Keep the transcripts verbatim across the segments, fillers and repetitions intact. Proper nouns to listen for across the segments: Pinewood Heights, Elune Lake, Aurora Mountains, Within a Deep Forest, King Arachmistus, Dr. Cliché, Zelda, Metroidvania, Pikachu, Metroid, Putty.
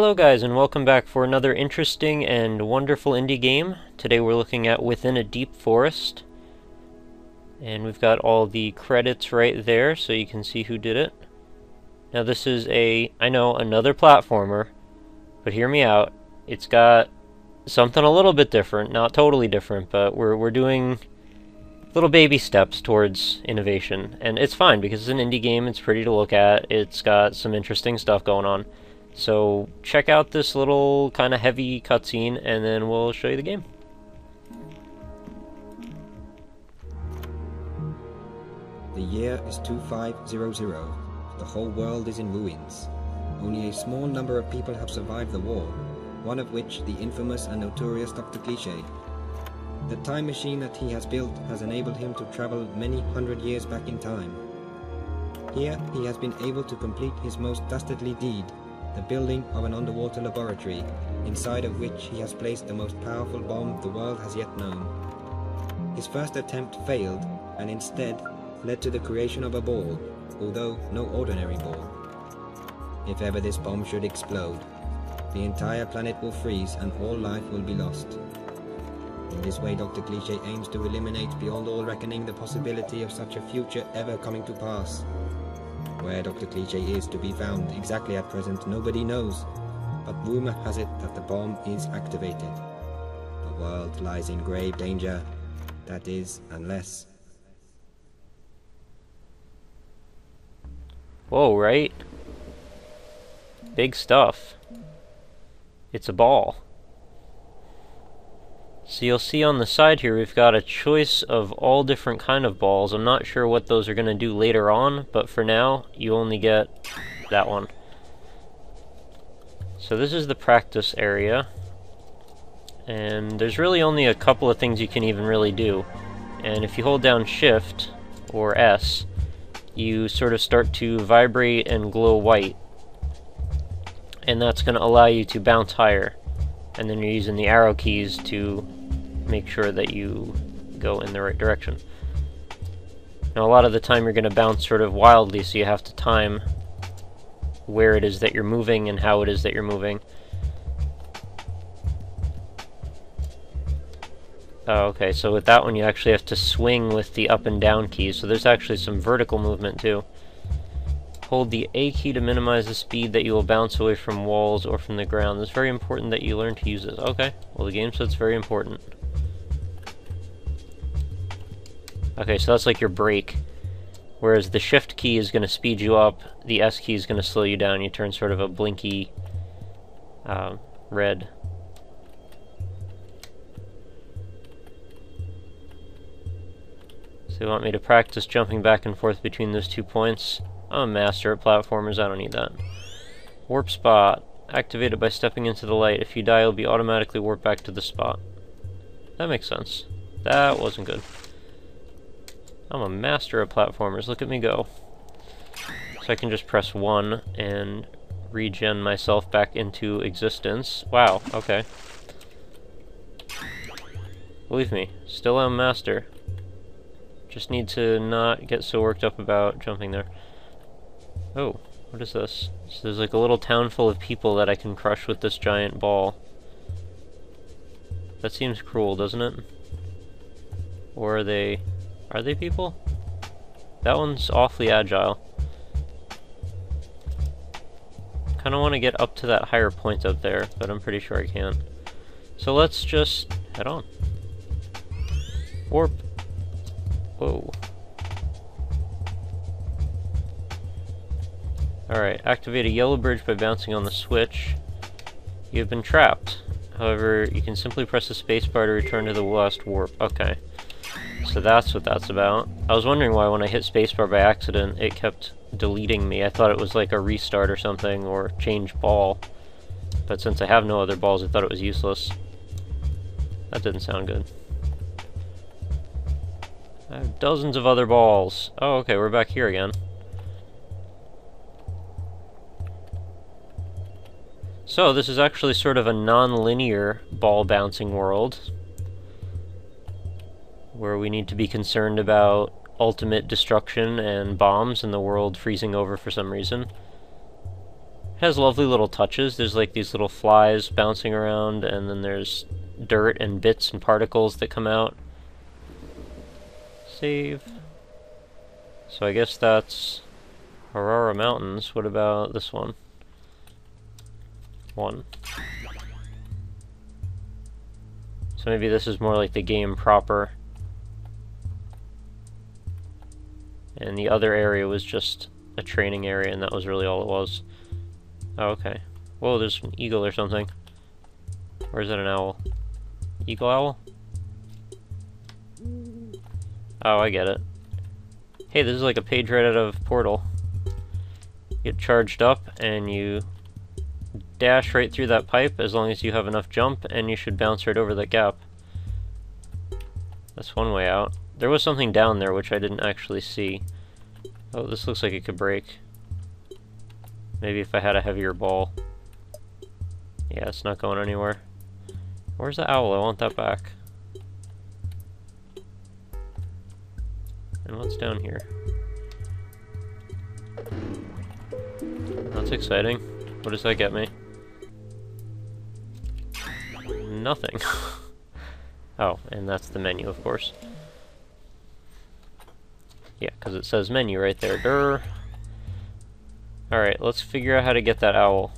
Hello guys, and welcome back for another interesting and wonderful indie game. Today we're looking at Within a Deep Forest. And we've got all the credits right there, so you can see who did it. Now this is a, I know, another platformer, but hear me out. It's got something a little bit different, not totally different, but we're, we're doing little baby steps towards innovation. And it's fine, because it's an indie game, it's pretty to look at, it's got some interesting stuff going on. So check out this little kind of heavy cutscene, and then we'll show you the game. The year is two five zero zero. The whole world is in ruins. Only a small number of people have survived the war, one of which the infamous and notorious Doctor Cliché. The time machine that he has built has enabled him to travel many hundred years back in time. Here he has been able to complete his most dastardly deed, the building of an underwater laboratory, inside of which he has placed the most powerful bomb the world has yet known. His first attempt failed, and instead led to the creation of a ball, although no ordinary ball. If ever this bomb should explode, the entire planet will freeze and all life will be lost. In this way, Doctor Cliché aims to eliminate beyond all reckoning the possibility of such a future ever coming to pass. Where Doctor Cliché is to be found exactly at present, nobody knows, but rumor has it that the bomb is activated. The world lies in grave danger, that is, unless... Whoa, right? Big stuff. It's a ball. So you'll see on the side here we've got a choice of all different kind of balls. I'm not sure what those are going to do later on, but for now you only get that one. So this is the practice area, and there's really only a couple of things you can even really do. And if you hold down shift or S, you sort of start to vibrate and glow white, and that's going to allow you to bounce higher. And then you're using the arrow keys to make sure that you go in the right direction. Now a lot of the time you're going to bounce sort of wildly, so you have to time where it is that you're moving and how it is that you're moving. Oh, okay, so with that one you actually have to swing with the up and down keys, so there's actually some vertical movement too. Hold the A key to minimize the speed that you will bounce away from walls or from the ground. It's very important that you learn to use this. Okay, well the game says it's very important. Okay, so that's like your brake. Whereas the shift key is going to speed you up, the S key is going to slow you down. You turn sort of a blinky uh, red. So you want me to practice jumping back and forth between those two points? I'm a master at platformers, I don't need that. Warp spot. Activate it by stepping into the light. If you die, you'll be automatically warped back to the spot. That makes sense. That wasn't good. I'm a master at platformers, look at me go. So I can just press one and regen myself back into existence. Wow, okay. Believe me, still am master. Just need to not get so worked up about jumping there. Oh, what is this? So there's like a little town full of people that I can crush with this giant ball. That seems cruel, doesn't it? Or are they... are they people? That one's awfully agile. Kinda wanna get up to that higher point up there, but I'm pretty sure I can't. So let's just head on. Warp. Whoa. Alright, activate a yellow bridge by bouncing on the switch. You have been trapped. However, you can simply press the spacebar to return to the last warp. Okay. So that's what that's about. I was wondering why when I hit spacebar by accident, it kept deleting me. I thought it was like a restart or something, or change ball. But since I have no other balls, I thought it was useless. That didn't sound good. I have dozens of other balls. Oh, okay, we're back here again. So this is actually sort of a non-linear ball bouncing world where we need to be concerned about ultimate destruction and bombs and the world freezing over for some reason. It has lovely little touches. There's like these little flies bouncing around, and then there's dirt and bits and particles that come out. Save. So I guess that's Aurora Mountains. What about this one? One. So maybe this is more like the game proper. And the other area was just a training area, and that was really all it was. Oh, okay. Whoa, there's an eagle or something. Or is that an owl? Eagle owl? Oh, I get it. Hey, this is like a page right out of Portal. You get charged up, and you dash right through that pipe as long as you have enough jump, and you should bounce right over that gap. That's one way out. There was something down there which I didn't actually see. Oh, this looks like it could break. Maybe if I had a heavier ball. Yeah, it's not going anywhere. Where's the owl? I want that back. And what's down here? That's exciting. What does that get me? Nothing. Oh, and that's the menu, of course. Yeah, because it says menu right there. Durr. Alright, let's figure out how to get that owl.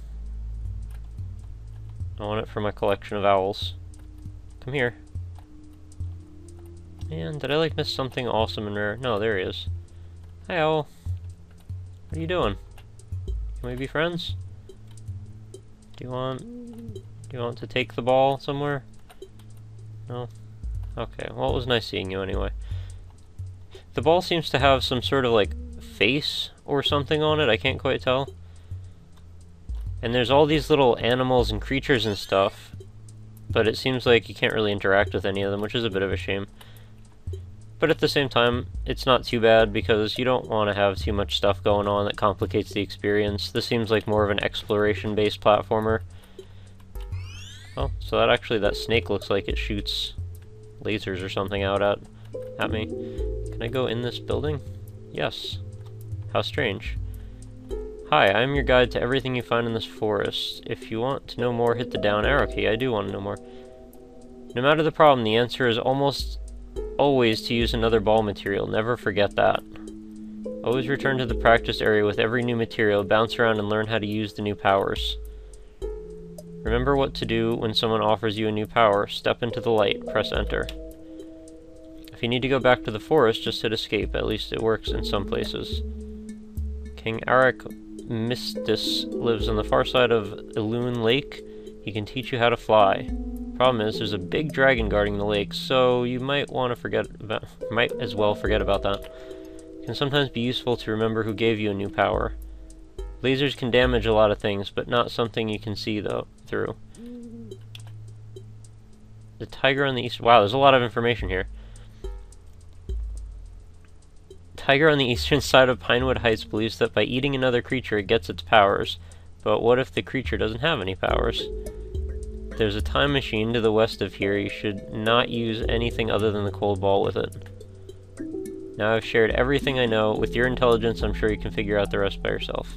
I want it for my collection of owls. Come here. Man, did I like miss something awesome and rare? No, there he is. Hi, owl. What are you doing? Can we be friends? Do you want... Do you want to take the ball somewhere? No? Okay, well, it was nice seeing you anyway. The ball seems to have some sort of, like, face or something on it, I can't quite tell. And there's all these little animals and creatures and stuff, but it seems like you can't really interact with any of them, which is a bit of a shame. But at the same time, it's not too bad, because you don't want to have too much stuff going on that complicates the experience. This seems like more of an exploration-based platformer. Oh, so that actually, that snake looks like it shoots lasers or something out at, at me. Can I go in this building? Yes. How strange. Hi, I'm your guide to everything you find in this forest. If you want to know more, hit the down arrow key. I do want to know more. No matter the problem, the answer is almost always to use another ball material. Never forget that. Always return to the practice area with every new material. Bounce around and learn how to use the new powers. Remember what to do when someone offers you a new power. Step into the light. Press enter. If you need to go back to the forest, just hit escape. At least it works in some places. King Arachmistus lives on the far side of Elune Lake. He can teach you how to fly. Problem is, there's a big dragon guarding the lake, so you might want to forget about, might as well forget about that. It can sometimes be useful to remember who gave you a new power. Lasers can damage a lot of things, but not something you can see though through. The tiger on the east. Wow, there's a lot of information here. Tiger on the eastern side of Pinewood Heights believes that by eating another creature it gets its powers, but what if the creature doesn't have any powers? There's a time machine to the west of here. You should not use anything other than the cold ball with it. Now I've shared everything I know. With your intelligence, I'm sure you can figure out the rest by yourself.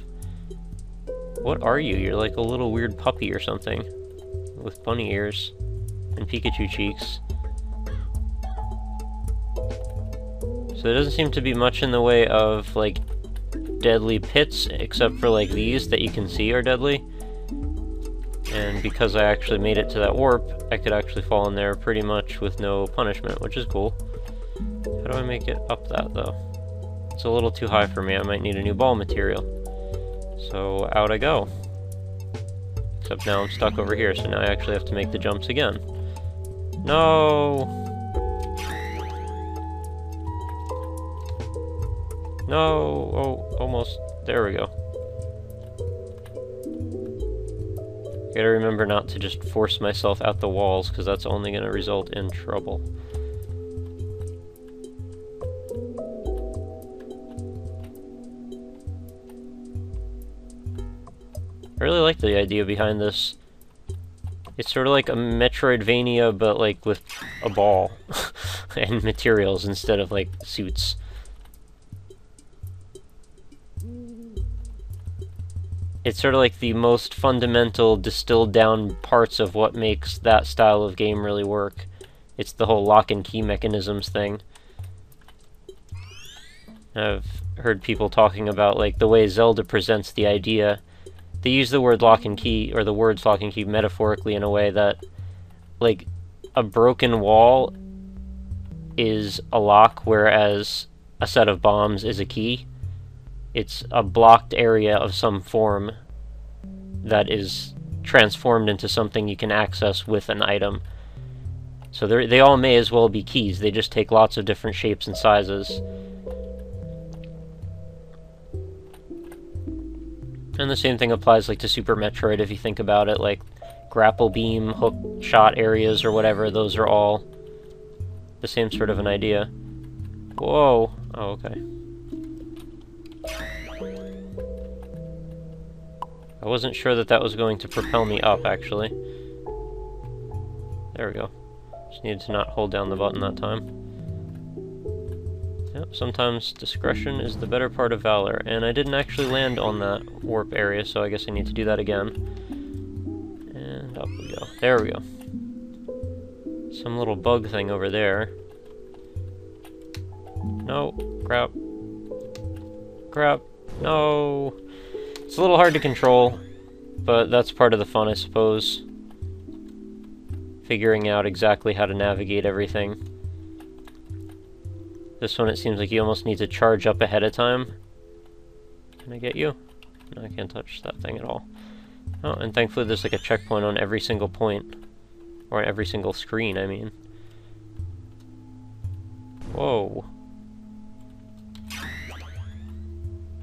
What are you? You're like a little weird puppy or something, with bunny ears and Pikachu cheeks. So there doesn't seem to be much in the way of, like, deadly pits, except for, like, these that you can see are deadly. And because I actually made it to that warp, I could actually fall in there pretty much with no punishment, which is cool. How do I make it up that, though? It's a little too high for me. I might need a new ball material. So out I go. Except now I'm stuck over here, so now I actually have to make the jumps again. No! No, oh, almost. There we go. Gotta remember not to just force myself out the walls, because that's only gonna result in trouble. I really like the idea behind this. It's sort of like a Metroidvania, but like with a ball and materials instead of like suits. it's sort of like the most fundamental distilled down parts of what makes that style of game really work. It's the whole lock and key mechanisms thing. I've heard people talking about like the way Zelda presents the idea. They use the word lock and key, or the words lock and key, metaphorically in a way that, like, a broken wall is a lock, whereas a set of bombs is a key. It's a blocked area of some form that is transformed into something you can access with an item. So they all may as well be keys, they just take lots of different shapes and sizes. And the same thing applies like to Super Metroid if you think about it, like grapple beam, hook shot areas or whatever, those are all the same sort of an idea. Whoa! Oh, okay. I wasn't sure that that was going to propel me up, actually. There we go. Just needed to not hold down the button that time. Yep, sometimes discretion is the better part of valor, and I didn't actually land on that warp area, so I guess I need to do that again. And up we go. There we go. Some little bug thing over there. No, crap. Crap, no. It's a little hard to control, but that's part of the fun, I suppose. Figuring out exactly how to navigate everything. This one, it seems like you almost need to charge up ahead of time. Can I get you? No, I can't touch that thing at all. Oh, and thankfully there's like a checkpoint on every single point. Or on every single screen, I mean. Whoa.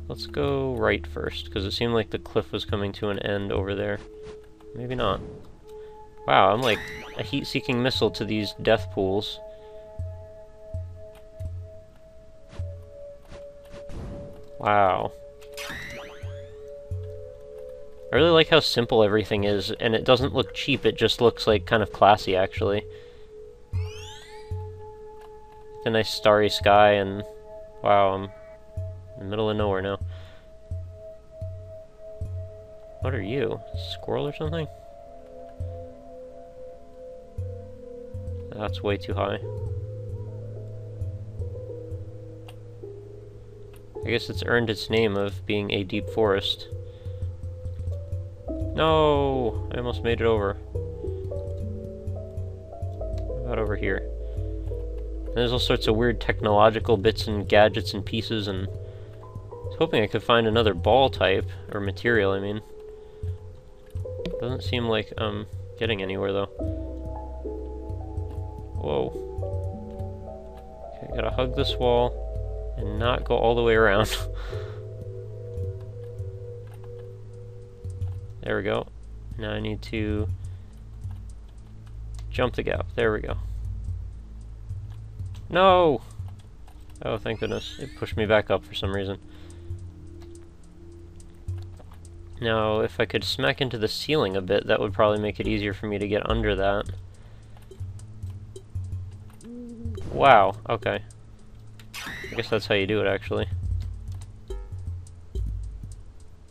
Let's go right first, because it seemed like the cliff was coming to an end over there. Maybe not. Wow, I'm like a heat-seeking missile to these death pools. Wow. I really like how simple everything is, and it doesn't look cheap, it just looks like kind of classy, actually. It's a nice starry sky, and wow, I'm in the middle of nowhere now. What are you? A squirrel or something? That's way too high. I guess it's earned its name of being a deep forest. No! I almost made it over. How about over here? And there's all sorts of weird technological bits and gadgets and pieces, and I was hoping I could find another ball type, or material, I mean. Doesn't seem like I'm getting anywhere, though. Whoa. Okay, gotta hug this wall and not go all the way around. There we go. Now I need to jump the gap. There we go. No! Oh, thank goodness. It pushed me back up for some reason. Now, if I could smack into the ceiling a bit, that would probably make it easier for me to get under that. Wow, okay. I guess that's how you do it, actually.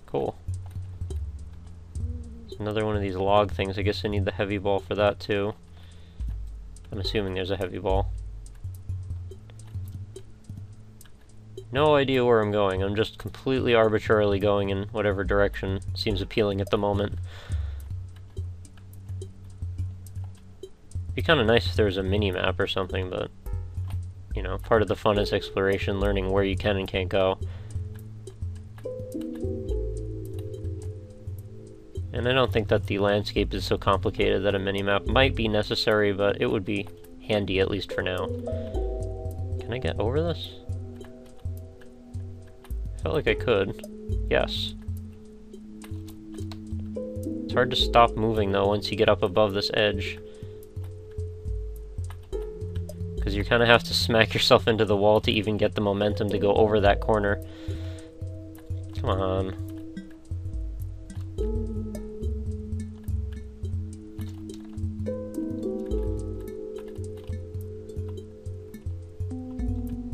Cool. There's another one of these log things. I guess I need the heavy ball for that, too. I'm assuming there's a heavy ball. No idea where I'm going. I'm just completely arbitrarily going in whatever direction seems appealing at the moment. It'd be kind of nice if there was a mini-map or something, but... you know, part of the fun is exploration, learning where you can and can't go. And I don't think that the landscape is so complicated that a minimap might be necessary, but it would be handy, at least for now. Can I get over this? I felt like I could. Yes. It's hard to stop moving, though, once you get up above this edge. Because you kind of have to smack yourself into the wall to even get the momentum to go over that corner. Come on.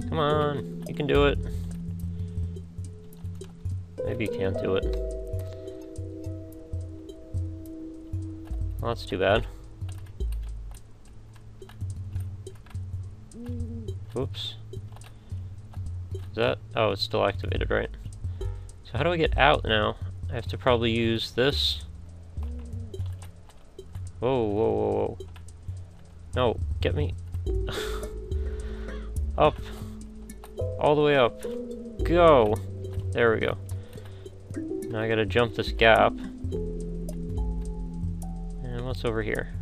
Come on, you can do it. Maybe you can't do it. Well, that's too bad. Oops. Is that? Oh, it's still activated, right? So how do I get out now? I have to probably use this. Whoa, whoa, whoa, whoa. No, get me... up. All the way up. Go! There we go. Now I gotta jump this gap. And what's over here?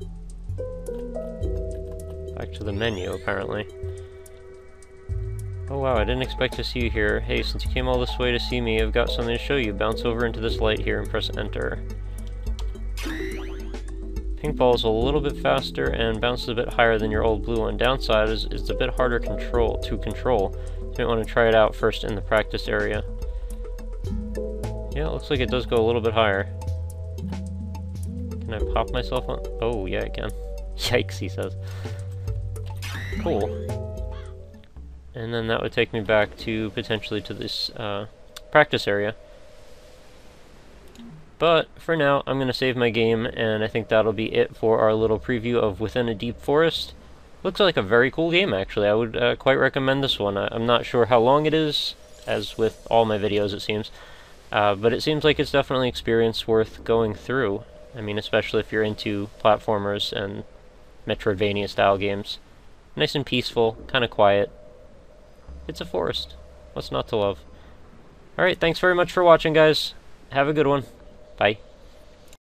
Back to the menu, apparently. Oh wow, I didn't expect to see you here. Hey, since you came all this way to see me, I've got something to show you. Bounce over into this light here and press enter. Pink ball is a little bit faster and bounces a bit higher than your old blue one. Downside is it's a bit harder control to control. You might want to try it out first in the practice area. Yeah, it looks like it does go a little bit higher. Can I pop myself on? Oh, yeah, I can. Yikes, he says. Cool. And then that would take me back to, potentially, to this uh, practice area. But, for now, I'm going to save my game, and I think that'll be it for our little preview of Within a Deep Forest. Looks like a very cool game, actually. I would uh, quite recommend this one. I I'm not sure how long it is, as with all my videos, it seems. Uh, but it seems like it's definitely an experience worth going through. I mean, especially if you're into platformers and Metroidvania-style games. Nice and peaceful, kind of quiet. It's a forest. What's not to love? Alright, thanks very much for watching, guys. Have a good one. Bye.